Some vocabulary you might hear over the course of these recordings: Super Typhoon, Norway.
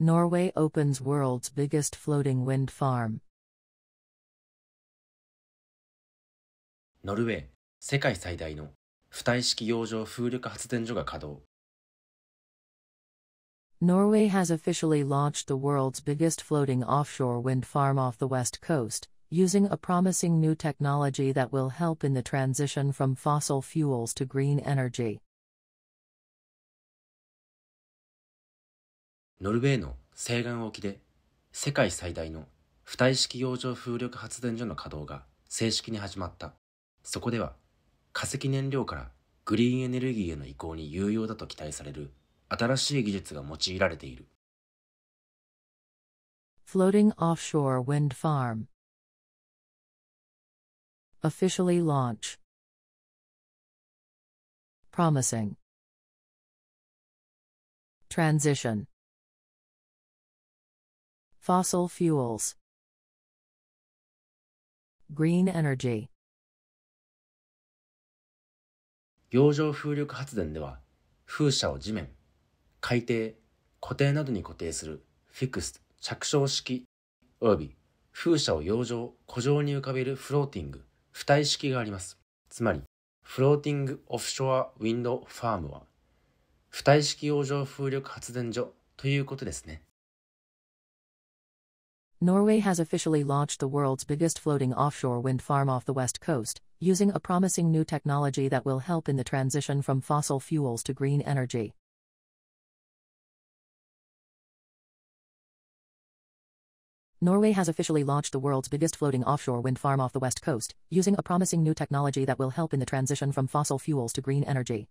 Norway opens world's biggest floating wind farm. ノルウェー、世界最大の浮体式洋上風力発電所が稼働。Norway has officially launched the world's biggest floating offshore wind farm off the west coast, using a promising new technology that will help in the transition from fossil fuels to green energy. ノルウェーの西岸沖で世界最大の浮体式洋上風力発電所の稼働が正式に始まった。そこでは化石燃料からグリーンエネルギーへの移行に有用だと期待される新しい技術が用いられている。Floating offshore wind farm officially launch promising transition fossil fuels, green energy. 洋上風力発電では、風車を地面、海底、固定などに固定するフィクス着床式および風車を洋上、湖上に浮かべるフローティング、浮体式があります。つまり、フローティングオフショアウィンドファームは、浮体式洋上風力発電所ということですね。Norway has officially launched the world's biggest floating offshore wind farm off the west coast, using a promising new technology that will help in the transition from fossil fuels to green energy. Norway has officially launched the world's biggest floating offshore wind farm off the west coast, using a promising new technology that will help in the transition from fossil fuels to green energy.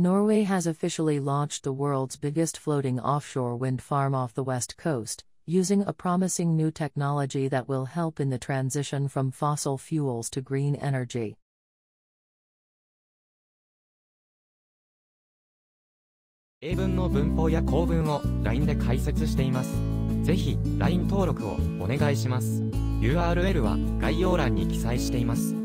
Norway has officially launched the world's biggest floating offshore wind farm off the west coast, using a promising new technology that will help in the transition from fossil fuels to green energy. English の文法や構文を LINE で解説しています。ぜひ LINE 登録をお願いします。URL は概要欄に記載しています。